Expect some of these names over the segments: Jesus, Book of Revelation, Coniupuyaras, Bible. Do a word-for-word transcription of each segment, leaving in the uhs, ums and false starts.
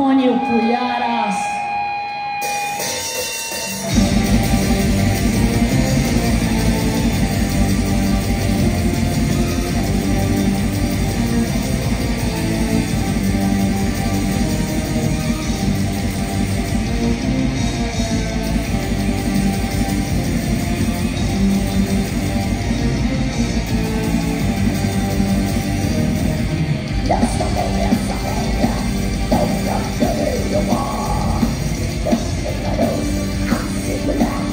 Coniupuyaras. Coniupuyaras,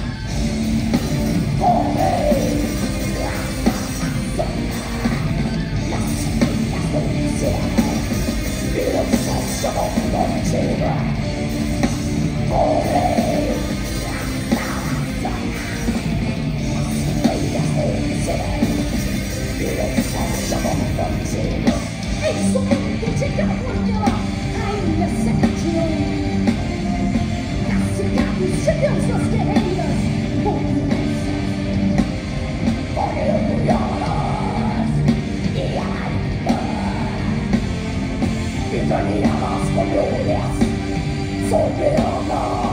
sobre a nossa glória, sobre a nossa